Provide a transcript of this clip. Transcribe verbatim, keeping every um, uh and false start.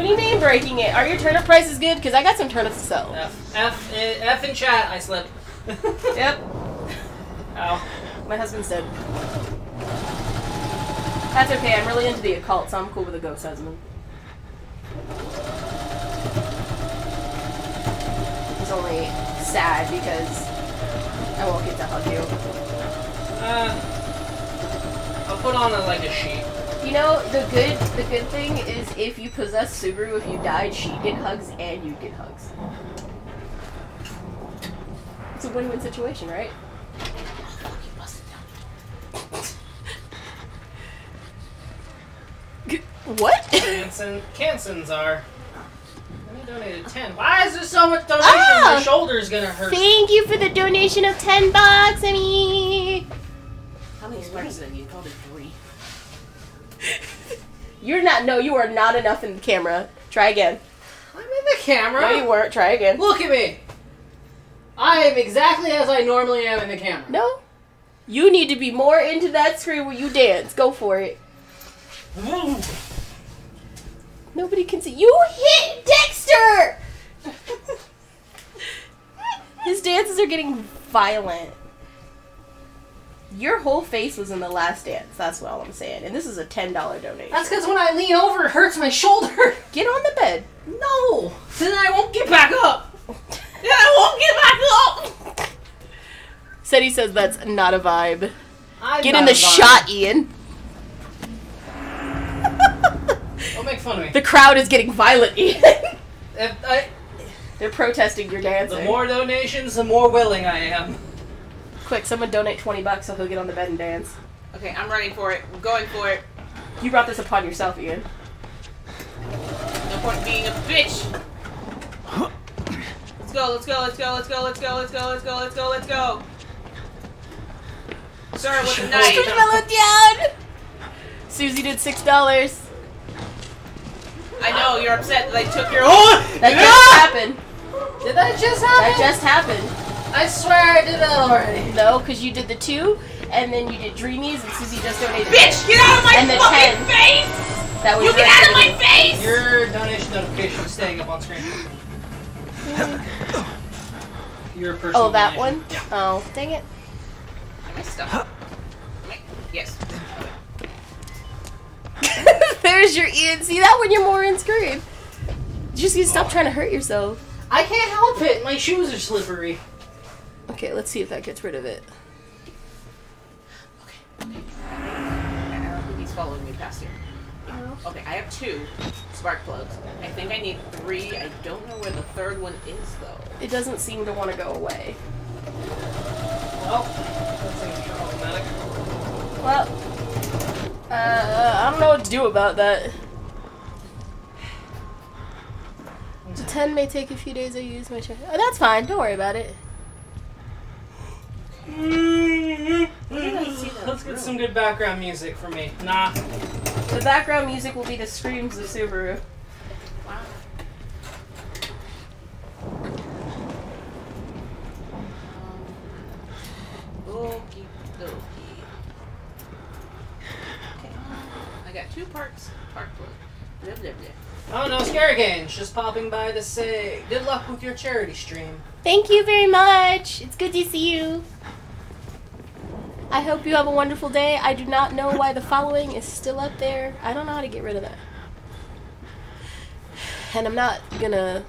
What do you mean breaking it? Are your turnip prices good? Because I got some turnips to sell. F, F, F in chat, I slipped. Yep. Ow. My husband's dead. That's okay, I'm really into the occult, so I'm cool with a ghost husband. It's only sad because I won't get to hug you. Uh, I'll put on a, like a sheet. You know, the good the good thing is if you possess Subaru, if you died, she'd get hugs and you'd get hugs. It's a win-win situation, right? Oh, you busted down. What? Canson, Cansons are. I donated ten. Why is there so much donation? Oh, my shoulder's gonna hurt. Thank you for the donation of ten bucks, I mean. How many sparks did I need? Probably three. You're not. No, you are not enough in the camera. Try again. I'm in the camera. No, you weren't. Try again. Look at me. I am exactly as I normally am in the camera. No. You need to be more into that screen where you dance. Go for it. Ooh. Nobody can see. You hit Dexter! His dances are getting violent. Your whole face was in the last dance. That's what I'm saying. And this is a ten dollar donation. That's because when I lean over, it hurts my shoulder. Get on the bed. No. Then I won't get back up. Yeah, I won't get back up! Ceddie says that's not a vibe. I'm get in the shot, Ian. Don't make fun of me. The crowd is getting violent, Ian. If I, they're protesting your dancing. The more donations, the more willing I am. Quick, someone donate twenty bucks so he'll get on the bed and dance. Okay, I'm ready for it. I'm going for it. You brought this upon yourself, Ian. No point being a bitch. Let's go, let's go, let's go, let's go, let's go, let's go, let's go, let's go, let's go. Sir, with a knife. I mellow down. Susie did six dollars. I know, you're upset that I took your... Oh, that yeah! just happened. Did that just happen? That just happened. I swear I did that already. No, because you did the two, and then you did Dreamies, and Susie just donated... Bitch, get out of my and fucking face! That was you get out of my face! Your donation notification is staying up on screen. You're a person. Oh, that one? Yeah. Oh, dang it. I messed up. Yes. There's your Ian. See that when you're more in screen. Just you stop oh. trying to hurt yourself. I can't help it. My shoes are slippery. Okay, let's see if that gets rid of it. Okay. Okay. I don't think he's following me past here. Okay, I have two spark plugs. I think I need three. I don't know where the third one is, though. It doesn't seem to want to go away. Well, that's like problematic. Well, uh, I don't know what to do about that. The ten may take a few days to use my chair. Oh, that's fine. Don't worry about it. Let's get some good background music for me. Nah. The background music will be the screams of Subaru. Wow. Okie dokie. Okay. I got two parks. Park plug. Blah, blah, blah. Oh no, Scary Games just popping by to say good luck with your charity stream. Thank you very much. It's good to see you. I hope you have a wonderful day. I do not know why the following is still up there. I don't know how to get rid of that. And I'm not gonna...